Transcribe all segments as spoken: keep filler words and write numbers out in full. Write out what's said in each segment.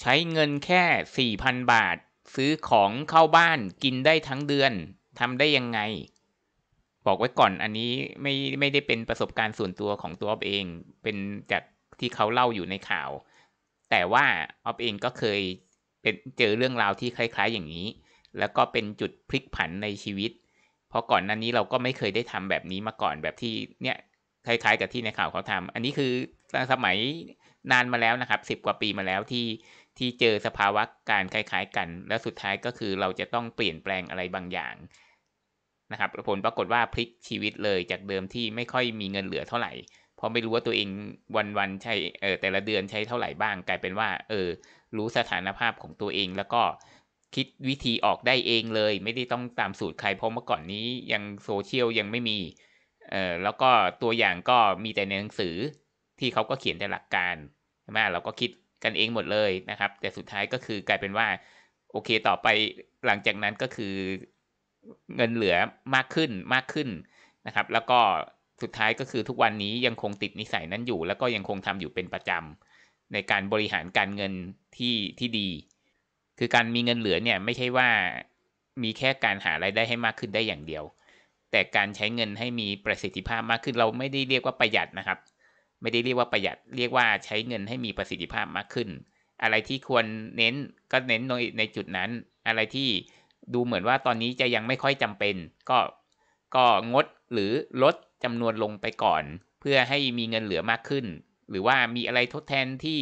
ใช้เงินแค่ สี่พัน บาทซื้อของเข้าบ้านกินได้ทั้งเดือนทำได้ยังไงบอกไว้ก่อนอันนี้ไม่ไม่ได้เป็นประสบการณ์ส่วนตัวของตัวอ๊อฟเองเป็นจากที่เขาเล่าอยู่ในข่าวแต่ว่าอ๊อฟเองก็เคยเป็นเจอเรื่องราวที่คล้ายๆอย่างนี้แล้วก็เป็นจุดพลิกผันในชีวิตเพราะก่อนหน้านี้เราก็ไม่เคยได้ทำแบบนี้มาก่อนแบบที่เนี่ยคล้ายๆกับที่ในข่าวเขาทำอันนี้คือสมัยนานมาแล้วนะครับสิบกว่าปีมาแล้วที่ที่เจอสภาวะการคล้ายๆกันแล้วสุดท้ายก็คือเราจะต้องเปลี่ยนแปลงอะไรบางอย่างนะครับผลปรากฏว่าพลิกชีวิตเลยจากเดิมที่ไม่ค่อยมีเงินเหลือเท่าไหร่พอไม่รู้ว่าตัวเองวันๆใช้เออแต่ละเดือนใช้เท่าไหร่บ้างกลายเป็นว่าเออรู้สถานภาพของตัวเองแล้วก็คิดวิธีออกได้เองเลยไม่ได้ต้องตามสูตรใครเพราะเมื่อก่อนนี้ยังโซเชียลยังไม่มีเออแล้วก็ตัวอย่างก็มีแต่ในหนังสือที่เขาก็เขียนแต่หลักการใช่ไหมเราก็คิดกันเองหมดเลยนะครับแต่สุดท้ายก็คือกลายเป็นว่าโอเคต่อไปหลังจากนั้นก็คือเงินเหลือมากขึ้นมากขึ้นนะครับแล้วก็สุดท้ายก็คือทุกวันนี้ยังคงติดนิสัยนั้นอยู่แล้วก็ยังคงทำอยู่เป็นประจำในการบริหารการเงินที่ที่ดีคือการมีเงินเหลือเนี่ยไม่ใช่ว่ามีแค่การหารายได้ให้มากขึ้นได้อย่างเดียวแต่การใช้เงินให้มีประสิทธิภาพมากขึ้นเราไม่ได้เรียกว่าประหยัดนะครับไม่ได้เรียกว่าประหยัดเรียกว่าใช้เงินให้มีประสิทธิภาพมากขึ้นอะไรที่ควรเน้นก็เน้นในในจุดนั้นอะไรที่ดูเหมือนว่าตอนนี้จะยังไม่ค่อยจำเป็นก็ก็งดหรือลดจำนวนลงไปก่อนเพื่อให้มีเงินเหลือมากขึ้นหรือว่ามีอะไรทดแทนที่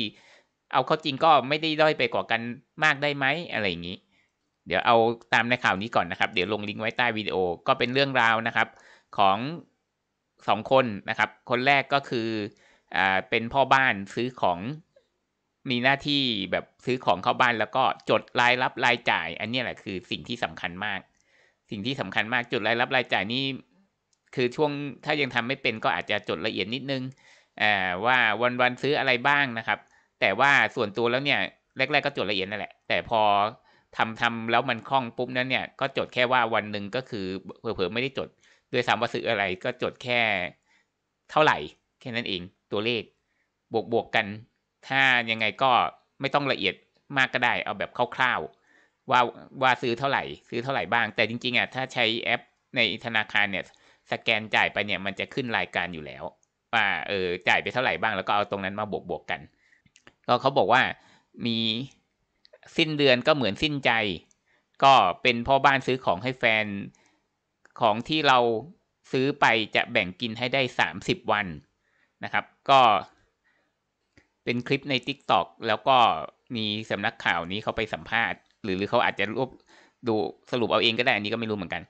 เอาเข้าจริงก็ไม่ได้ด้อยไปกว่ากันมากได้ไหมอะไรอย่างนี้เดี๋ยวเอาตามในข่าวนี้ก่อนนะครับเดี๋ยวลงลิงก์ไว้ใต้วิดีโอก็เป็นเรื่องราวนะครับของสองคนนะครับคนแรกก็คืออ่าเป็นพ่อบ้านซื้อของมีหน้าที่แบบซื้อของเข้าบ้านแล้วก็จดรายรับรายจ่ายอันนี้แหละคือสิ่งที่สำคัญมากสิ่งที่สำคัญมากจดรายรับรายจ่ายนี่คือช่วงถ้ายังทำไม่เป็นก็อาจจะจดละเอียดนิดนึงอ่าว่าวันๆซื้ออะไรบ้างนะครับแต่ว่าส่วนตัวแล้วเนี่ยแรกๆก็จดละเอียดนั่นแหละแต่พอทำทำแล้วมันคล่องปุ๊บนั้นเนี่ยก็จดแค่ว่าวันหนึ่งก็คือเผลอๆไม่ได้จดด้วยซ้ำว่าซื้ออะไรก็จดแค่เท่าไหร่แค่นั้นเองตัวเลขบวกบวกกันถ้ายังไงก็ไม่ต้องละเอียดมากก็ได้เอาแบบคร่าวๆว่าว่าซื้อเท่าไหร่ซื้อเท่าไหร่บ้างแต่จริงๆอ่ะถ้าใช้แอปในธนาคารเนี่ยสแกนจ่ายไปเนี่ยมันจะขึ้นรายการอยู่แล้วว่าเออจ่ายไปเท่าไหร่บ้างแล้วก็เอาตรงนั้นมาบวกบวกกันก็เขาบอกว่ามีสิ้นเดือนก็เหมือนสิ้นใจก็เป็นพ่อบ้านซื้อของให้แฟนของที่เราซื้อไปจะแบ่งกินให้ได้สามสิบวันนะครับก็เป็นคลิปใน ติ๊กต็อก แล้วก็มีสำนักข่าวนี้เขาไปสัมภาษณ์หรือหรือเขาอาจจะรวบดูสรุปเอาเองก็ได้อันนี้ก็ไม่รู้เหมือนกัน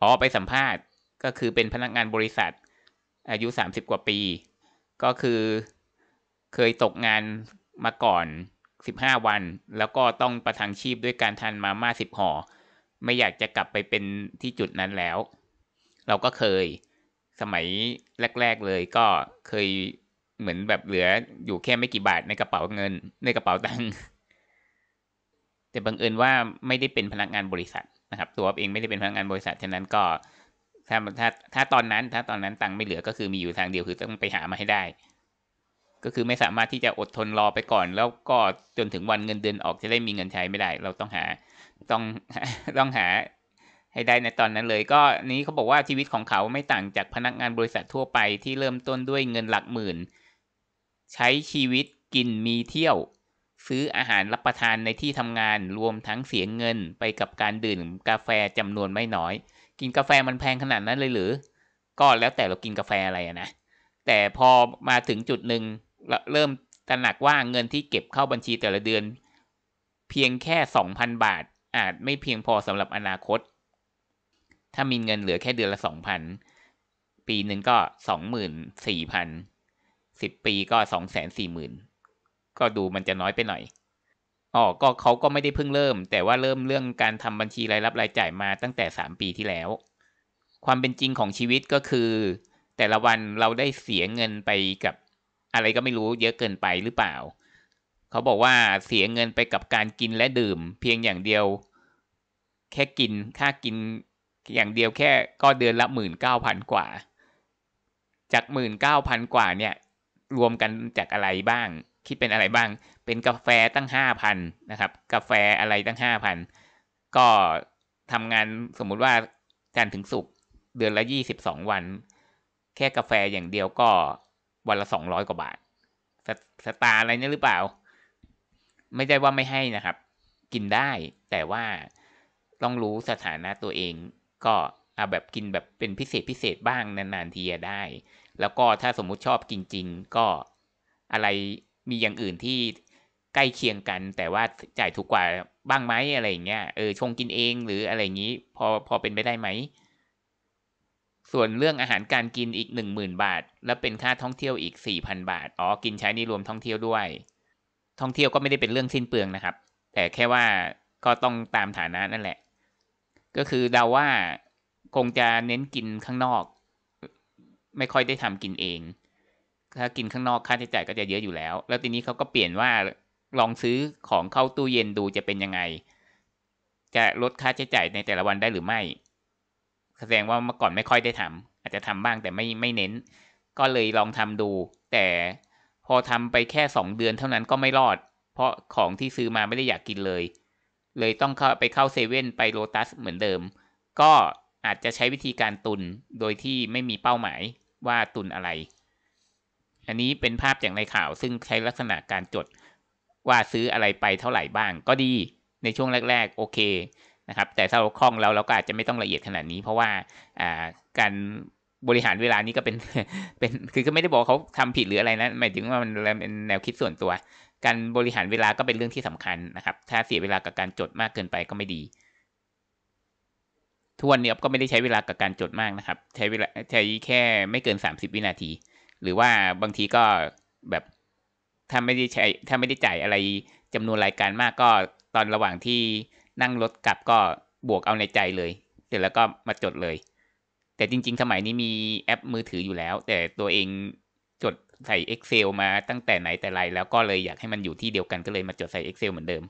อ๋อไปสัมภาษณ์ก็คือเป็นพนักงานบริษัทอายุสามสิบกว่าปีก็คือเคยตกงานมาก่อนสิบห้าวันแล้วก็ต้องประทังชีพด้วยการทานมาม่าสิบห่อไม่อยากจะกลับไปเป็นที่จุดนั้นแล้วเราก็เคยสมัยแรกๆเลยก็เคยเหมือนแบบเหลืออยู่แค่ไม่กี่บาทในกระเป๋าเงินในกระเป๋าตังค์แต่บังเอิญว่าไม่ได้เป็นพนักงานบริษัทนะครับตัวเองไม่ได้เป็นพนักงานบริษัทฉะนั้นก็ถ้าถ้าถ้าตอนนั้นถ้าตอนนั้นตังค์ไม่เหลือก็คือมีอยู่ทางเดียวคือต้องไปหามาให้ได้ก็คือไม่สามารถที่จะอดทนรอไปก่อนแล้วก็จนถึงวันเงินเดือนออกจะได้มีเงินใช้ไม่ได้เราต้องหาต้องต้องหาให้ได้ในตอนนั้นเลยก็นี้เขาบอกว่าชีวิตของเขาไม่ต่างจากพนักงานบริษัททั่วไปที่เริ่มต้นด้วยเงินหลักหมื่นใช้ชีวิตกินมีเที่ยวซื้ออาหารรับประทานในที่ทำงานรวมทั้งเสียเงินไปกับการดื่มกาแฟจำนวนไม่น้อยกินกาแฟมันแพงขนาดนั้นเลยหรือก็แล้วแต่เรากินกาแฟอะไรนะแต่พอมาถึงจุดหนึ่งเริ่มตระหนักว่าเงินที่เก็บเข้าบัญชีแต่ละเดือนเพียงแค่ สองพัน บาทอาจไม่เพียงพอสำหรับอนาคตถ้ามีเงินเหลือแค่เดือนละ สองพัน ปีหนึ่งก็ สองหมื่นสี่พันสิบปีก็ สองแสนสี่หมื่น ก็ดูมันจะน้อยไปหน่อยอ๋อก็เขาก็ไม่ได้เพิ่งเริ่มแต่ว่าเริ่มเรื่องการทำบัญชีรายรับรายจ่ายมาตั้งแต่สามปีที่แล้วความเป็นจริงของชีวิตก็คือแต่ละวันเราได้เสียเงินไปกับอะไรก็ไม่รู้เยอะเกินไปหรือเปล่าเขาบอกว่าเสียเงินไปกับการกินและดื่มเพียงอย่างเดียวแค่กินค่ากินอย่างเดียวแค่ก็เดือนละ หนึ่งหมื่นเก้าพัน กว่าจาก หนึ่งหมื่นเก้าพัน กว่าเนี่ยรวมกันจากอะไรบ้าง คิดเป็นอะไรบ้างเป็นกาแฟตั้ง ห้าพัน นะครับกาแฟอะไรตั้ง ห้าพัน ก็ทำงานสมมุติว่าจันทร์ถึงศุกร์เดือนละยี่สิบสองวันแค่กาแฟอย่างเดียวก็วันละสองร้อยกว่าบาทส, สตาร์อะไรเนี่ยหรือเปล่าไม่ได้ว่าไม่ให้นะครับกินได้แต่ว่าต้องรู้สถานะตัวเองก็เอาแบบกินแบบเป็นพิเศษพิเศษบ้างนานๆทีจะได้แล้วก็ถ้าสมมุติชอบจริงๆก็อะไรมีอย่างอื่นที่ใกล้เคียงกันแต่ว่าจ่ายถูกกว่าบ้างไหมอะไรอย่างเงี้ยเออชงกินเองหรืออะไรอย่างงี้พอพอเป็นไปได้ไหมส่วนเรื่องอาหารการกินอีก หนึ่งหมื่น บาทแล้วเป็นค่าท่องเที่ยวอีก สี่พัน บาทอ๋อกินใช้นี่รวมท่องเที่ยวด้วยท่องเที่ยวก็ไม่ได้เป็นเรื่องสิ้นเปลืองนะครับแต่แค่ว่าก็ต้องตามฐานะนั่นแหละก็คือเดาว่าคงจะเน้นกินข้างนอกไม่ค่อยได้ทำกินเองถ้ากินข้างนอกค่าใช้จ่ายก็จะเยอะอยู่แล้วแล้วทีนี้เขาก็เปลี่ยนว่าลองซื้อของเข้าตู้เย็นดูจะเป็นยังไงจะลดค่าใช้จ่ายในแต่ละวันได้หรือไม่แสดงว่าเมื่อก่อนไม่ค่อยได้ทำอาจจะทำบ้างแต่ไม่ไม่เน้นก็เลยลองทำดูแต่พอทำไปแค่สองเดือนเท่านั้นก็ไม่รอดเพราะของที่ซื้อมาไม่ได้อยากกินเลยเลยต้องเข้าไปเข้าเซเว่นไปโลตัสเหมือนเดิมก็อาจจะใช้วิธีการตุนโดยที่ไม่มีเป้าหมายว่าตุนอะไรอันนี้เป็นภาพจากในข่าวซึ่งใช้ลักษณะการจดว่าซื้ออะไรไปเท่าไหร่บ้างก็ดีในช่วงแรกๆโอเคนะครับแต่ถ้าเราคล่องแล้วเราก็อาจจะไม่ต้องละเอียดขนาดนี้เพราะว่าอ่าการบริหารเวลานี้ก็เป็นเป็นคือก็ไม่ได้บอกเขาทำผิดหรืออะไรนะหมายถึงว่ามันเป็นแนวคิดส่วนตัวการบริหารเวลาก็เป็นเรื่องที่สำคัญนะครับถ้าเสียเวลากับการจดมากเกินไปก็ไม่ดีทุกวันนี้ก็ไม่ได้ใช้เวลากับการจดมากนะครับใช้เวลาใช้แค่ไม่เกินสามสิบวินาทีหรือว่าบางทีก็แบบถ้าไม่ได้ใช้ถ้าไม่ได้จ่ายอะไรจำนวนรายการมากก็ตอนระหว่างที่นั่งรถกลับก็บวกเอาในใจเลยเสร็จแล้วก็มาจดเลยแต่จริงๆสมัยนี้มีแอปมือถืออยู่แล้วแต่ตัวเองจดใส่ Excel มาตั้งแต่ไหนแต่ไรแล้วก็เลยอยากให้มันอยู่ที่เดียวกันก็เลยมาจดใส่ Excel เหมือนเดิม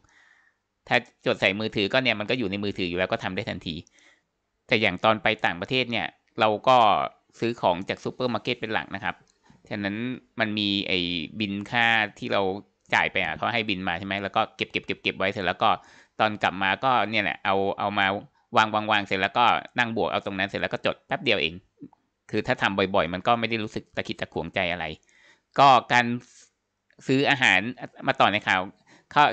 ถ้าจดใส่มือถือก็เนี่ยมันก็อยู่ในมือถืออยู่แล้วก็ทำได้ทันทีแต่อย่างตอนไปต่างประเทศเนี่ยเราก็ซื้อของจากซูเปอร์มาร์เก็ตเป็นหลักนะครับฉะนั้นมันมีไอ้บินค่าที่เราจ่ายไปอ่ะเขาให้บินมาใช่ไหมแล้วก็เก็บเก็บเก็บเก็บไว้เสร็จแล้วก็ตอนกลับมาก็เนี่ยแหละเอาเอามาวางวางวางเสร็จแล้วก็นั่งบวกเอาตรงนั้นเสร็จแล้วก็จดแป๊บเดียวเองคือถ้าทำบ่อยๆมันก็ไม่ได้รู้สึกตะขิดตะขวงใจอะไรก็การซื้ออาหารมาต่อในข่าว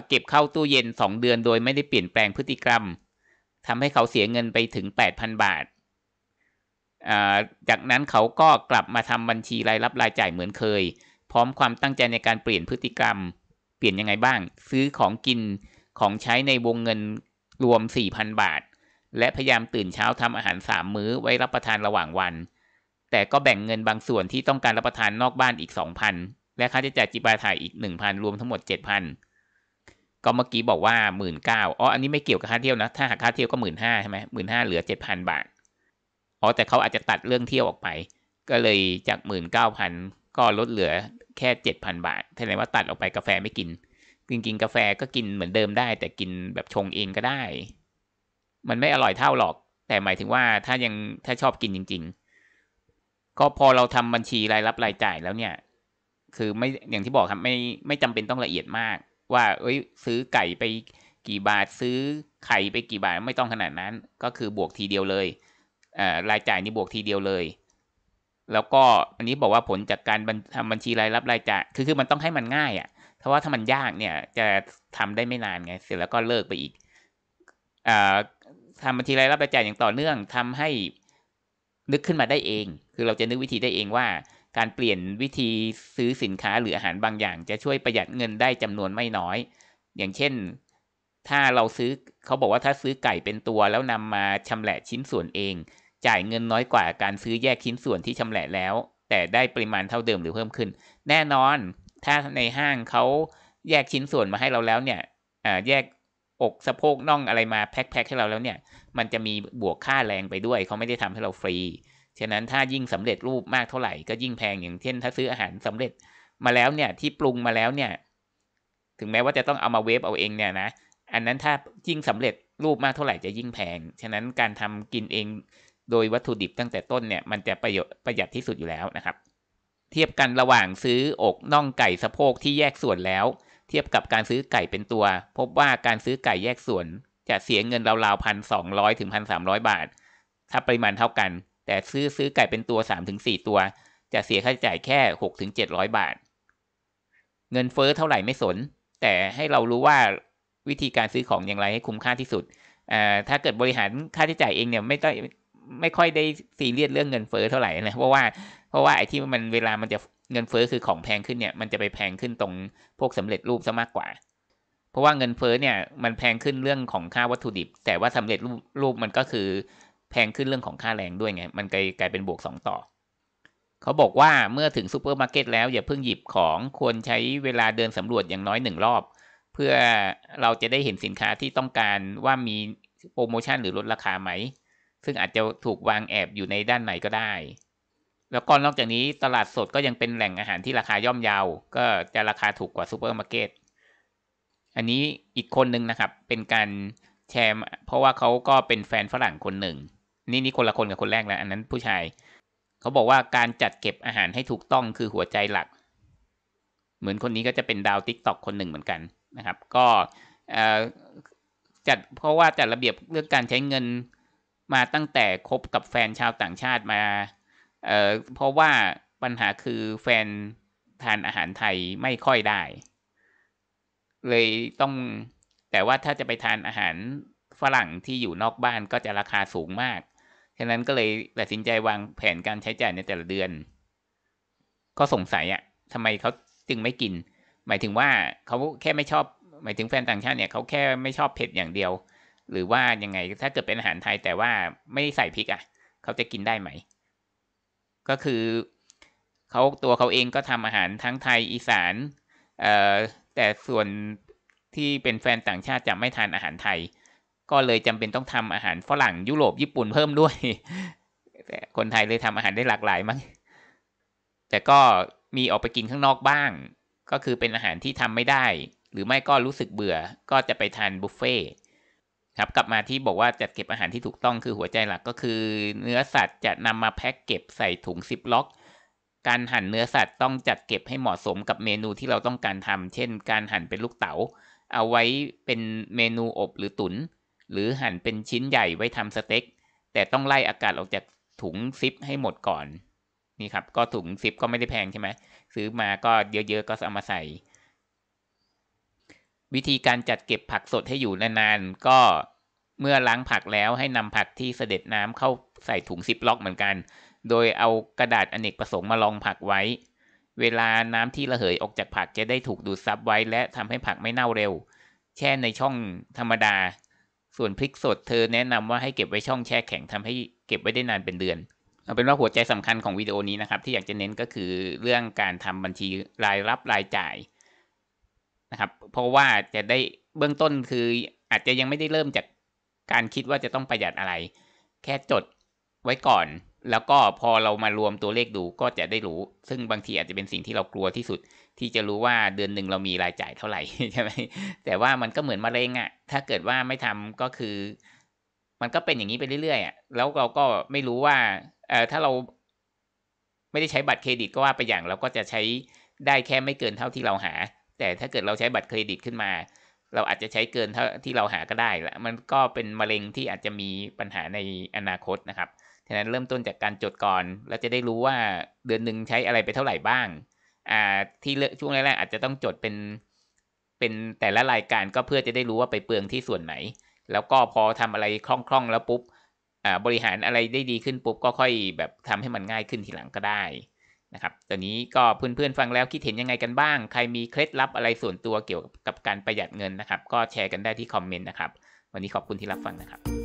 เก็บเข้าตู้เย็นสองเดือนโดยไม่ได้เปลี่ยนแปลงพฤติกรรมทำให้เขาเสียเงินไปถึง แปดพัน บาทจากนั้นเขาก็กลับมาทำบัญชีรายรับรายจ่ายเหมือนเคยพร้อมความตั้งใจในการเปลี่ยนพฤติกรรมเปลี่ยนยังไงบ้างซื้อของกินของใช้ในวงเงินรวม สี่พัน บาทและพยายามตื่นเช้าทำอาหารสามมื้อไว้รับประทานระหว่างวันแต่ก็แบ่งเงินบางส่วนที่ต้องการรับประทานนอกบ้านอีก สองพัน และค่าใช้จ่ายจิปาถะอีก หนึ่งพัน รวมทั้งหมด เจ็ดพัน ก็เมื่อกี้บอกว่า หนึ่งหมื่นเก้าพัน อ๋ออันนี้ไม่เกี่ยวกับค่าเที่ยวนะถ้าหากค่าเที่ยวก็ หนึ่งหมื่นห้าพัน ใช่ไหม หนึ่งหมื่นห้าพัน เหลือ เจ็ดพัน บาทอ๋อแต่เขาอาจจะตัดเรื่องเที่ยวออกไปก็เลยจาก หนึ่งหมื่นเก้าพัน ก็ลดเหลือแค่ เจ็ดพัน บาทแสดงว่าตัดออกไปกาแฟไม่กินจริงๆกาแฟก็กินเหมือนเดิมได้แต่กินแบบชงเองก็ได้มันไม่อร่อยเท่าหรอกแต่หมายถึงว่าถ้ายังถ้าชอบกินจริงๆก็พอเราทำบัญชีรายรับรายจ่ายแล้วเนี่ยคือไม่อย่างที่บอกครับไม่ไม่จำเป็นต้องละเอียดมากว่าเอ้ยซื้อไก่ไปกี่บาทซื้อไข่ไปกี่บาทไม่ต้องขนาดนั้นก็คือบวกทีเดียวเลยอ่ารายจ่ายนี่บวกทีเดียวเลยแล้วก็อันนี้บอกว่าผลจากการทำบัญชีรายรับรายจ่ายคือคือมันต้องให้มันง่ายอ่ะเพราะว่าถ้ามันยากเนี่ยจะทำได้ไม่นานไงเสร็จแล้วก็เลิกไปอีกอ่าทำบัญชีรายรับรายจ่ายอย่างต่อเนื่องทำให้นึกขึ้นมาได้เองคือเราจะนึกวิธีได้เองว่าการเปลี่ยนวิธีซื้อสินค้าหรืออาหารบางอย่างจะช่วยประหยัดเงินได้จำนวนไม่น้อยอย่างเช่นถ้าเราซื้อเขาบอกว่าถ้าซื้อไก่เป็นตัวแล้วนำมาชำแหละชิ้นส่วนเองจ่ายเงินน้อยกว่าการซื้อแยกชิ้นส่วนที่ชำแหละแล้วแต่ได้ปริมาณเท่าเดิมหรือเพิ่มขึ้นแน่นอนถ้าในห้างเขาแยกชิ้นส่วนมาให้เราแล้วเนี่ยแยกอกสะโพกน่องอะไรมาแพ็คๆให้เราแล้วเนี่ยมันจะมีบวกค่าแรงไปด้วยเขาไม่ได้ทำให้เราฟรีฉะนั้นถ้ายิ่งสำเร็จรูปมากเท่าไหร่ก็ยิ่งแพงอย่างเช่นถ้าซื้ออาหารสำเร็จมาแล้วเนี่ยที่ปรุงมาแล้วเนี่ยถึงแม้ว่าจะต้องเอามาเวฟเอาเองเนี่ยนะอันนั้นถ้ายิ่งสำเร็จรูปมากเท่าไหร่จะยิ่งแพงฉะนั้นการทำกินเองโดยวัตถุดิบตั้งแต่ต้นเนี่ยมันจะประหยัดที่สุดอยู่แล้วนะครับ เทียบกันระหว่างซื้ออกน่องไก่สะโพกที่แยกส่วนแล้วเทียบกับการซื้อไก่เป็นตัวพบว่าการซื้อไก่แยกส่วนจะเสียเงินราวๆ หนึ่งพันสองร้อย ถึง หนึ่งพันสามร้อย บาทถ้าปริมาณเท่ากันแต่ซื้อซื้อไก่เป็นตัว สามถึงสี่ ตัวจะเสียค่าใช้จ่ายแค่ หกถึงเจ็ดร้อย บาทเงินเฟ้อเท่าไหร่ไม่สนแต่ให้เรารู้ว่าวิธีการซื้อของอย่างไรให้คุ้มค่าที่สุดอ่าถ้าเกิดบริหารค่าใช้จ่ายเองเนี่ยไม่ต้องไม่ค่อยได้ซีเรียสเรื่องเงินเฟ้อเท่าไหร่นะเพราะว่าเพราะว่าไอ้ที่มันเวลามันจะเงินเฟ้อคือของแพงขึ้นเนี่ยมันจะไปแพงขึ้นตรงพวกสำเร็จรูปซะมากกว่าเพราะว่าเงินเฟ้อเนี่ยมันแพงขึ้นเรื่องของค่าวัตถุดิบแต่ว่าสำเร็จรูปมันก็คือแพงขึ้นเรื่องของค่าแรงด้วยไงมันกลายกลายเป็นบวกสองต่อเขาบอกว่าเมื่อถึงซูเปอร์มาร์เก็ตแล้วอย่าเพิ่งหยิบของควรใช้เวลาเดินสำรวจอย่างน้อยหนึ่งรอบเพื่อเราจะได้เห็นสินค้าที่ต้องการว่ามีโปรโมชั่นหรือลดราคาไหมซึ่งอาจจะถูกวางแอบอยู่ในด้านไหนก็ได้แล้วก็นอกจากนี้ตลาดสดก็ยังเป็นแหล่งอาหารที่ราคาย่อมเยาก็จะราคาถูกกว่าซูเปอร์มาร์เก็ตอันนี้อีกคนนึงนะครับเป็นการแชร์เพราะว่าเขาก็เป็นแฟนฝรั่งคนหนึ่งนี่นี่คนละคนกับคนแรกแล้วอันนั้นผู้ชายเขาบอกว่าการจัดเก็บอาหารให้ถูกต้องคือหัวใจหลักเหมือนคนนี้ก็จะเป็นดาว TikTok คนหนึ่งเหมือนกันนะครับก็จัดเพราะว่าจัดระเบียบเรื่องการใช้เงินมาตั้งแต่คบกับแฟนชาวต่างชาติมา เอ่อ เพราะว่าปัญหาคือแฟนทานอาหารไทยไม่ค่อยได้เลยต้องแต่ว่าถ้าจะไปทานอาหารฝรั่งที่อยู่นอกบ้านก็จะราคาสูงมากฉะนั้นก็เลยตัดสินใจวางแผนการใช้จ่ายในแต่ละเดือนก็สงสัยอ่ะทำไมเขาจึงไม่กินหมายถึงว่าเขาแค่ไม่ชอบหมายถึงแฟนต่างชาติเนี่ยเขาแค่ไม่ชอบเผ็ดอย่างเดียวหรือว่ายังไงถ้าเกิดเป็นอาหารไทยแต่ว่าไม่ใส่พริกอ่ะเขาจะกินได้ไหมก็คือเขาตัวเขาเองก็ทำอาหารทั้งไทยอีสานเอ่อแต่ส่วนที่เป็นแฟนต่างชาติจะไม่ทานอาหารไทยก็เลยจำเป็นต้องทำอาหารฝรั่งยุโรปญี่ปุ่นเพิ่มด้วยแต่คนไทยเลยทำอาหารได้หลากหลายมั้งแต่ก็มีออกไปกินข้างนอกบ้างก็คือเป็นอาหารที่ทำไม่ได้หรือไม่ก็รู้สึกเบื่อก็จะไปทานบุฟเฟ่ครับกลับมาที่บอกว่าจัดเก็บอาหารที่ถูกต้องคือหัวใจหลักก็คือเนื้อสัตว์จะนำมาแพ็คเก็บใส่ถุงซิปล็อกการหั่นเนื้อสัตว์ต้องจัดเก็บให้เหมาะสมกับเมนูที่เราต้องการทำเช่นการหั่นเป็นลูกเต๋าเอาไว้เป็นเมนูอบหรือตุ๋นหรือหั่นเป็นชิ้นใหญ่ไว้ทำสเต็กแต่ต้องไล่อากาศออกจากถุงซิปให้หมดก่อนนี่ครับก็ถุงซิปก็ไม่ได้แพงใช่ไหมซื้อมาก็เยอะๆก็เอามาใส่วิธีการจัดเก็บผักสดให้อยู่นานๆก็เมื่อล้างผักแล้วให้นำผักที่เสด็จน้ำเข้าใส่ถุงซิปล็อกเหมือนกันโดยเอากระดาษอเนกประสงค์มารองผักไว้เวลาน้ำที่ระเหยออกจากผักจะได้ถูกดูดซับไว้และทำให้ผักไม่เน่าเร็วแช่ในช่องธรรมดาส่วนพริกสดเธอแนะนำว่าให้เก็บไว้ช่องแช่แข็งทำให้เก็บไว้ได้นานเป็นเดือนเอาเป็นว่าหัวใจสำคัญของวิดีโอนี้นะครับที่อยากจะเน้นก็คือเรื่องการทำบัญชีรายรับรายจ่ายนะครับเพราะว่าจะได้เบื้องต้นคืออาจจะยังไม่ได้เริ่มจากการคิดว่าจะต้องประหยัดอะไรแค่จดไว้ก่อนแล้วก็พอเรามารวมตัวเลขดูก็จะได้รู้ซึ่งบางทีอาจจะเป็นสิ่งที่เรากลัวที่สุดที่จะรู้ว่าเดือนหนึ่งเรามีรายจ่ายเท่าไหร่ใช่ไหมแต่ว่ามันก็เหมือนมะเร็งอ่ะถ้าเกิดว่าไม่ทำก็คือมันก็เป็นอย่างนี้ไปเรื่อยๆอ่ะแล้วเราก็ไม่รู้ว่าเอ่อถ้าเราไม่ได้ใช้บัตรเครดิตก็ว่าไปอย่างเราก็จะใช้ได้แค่ไม่เกินเท่าที่เราหาแต่ถ้าเกิดเราใช้บัตรเครดิตขึ้นมาเราอาจจะใช้เกินเท่าที่เราหาก็ได้ละมันก็เป็นมะเร็งที่อาจจะมีปัญหาในอนาคตนะครับฉะนั้นเริ่มต้นจากการจดก่อนแล้วจะได้รู้ว่าเดือนหนึ่งใช้อะไรไปเท่าไหร่บ้างอ่าที่ช่วงแรกๆอาจจะต้องจดเป็นเป็นแต่ละรายการก็เพื่อจะได้รู้ว่าไปเปลืองที่ส่วนไหนแล้วก็พอทำอะไรคล่องๆแล้วปุ๊บอ่าบริหารอะไรได้ดีขึ้นปุ๊บก็ค่อยแบบทำให้มันง่ายขึ้นทีหลังก็ได้นะครับตอนนี้ก็เพื่อนๆฟังแล้วคิดเห็นยังไงกันบ้างใครมีเคล็ดลับอะไรส่วนตัวเกี่ยวกับการประหยัดเงินนะครับก็แชร์กันได้ที่คอมเมนต์นะครับวันนี้ขอบคุณที่รับฟังนะครับ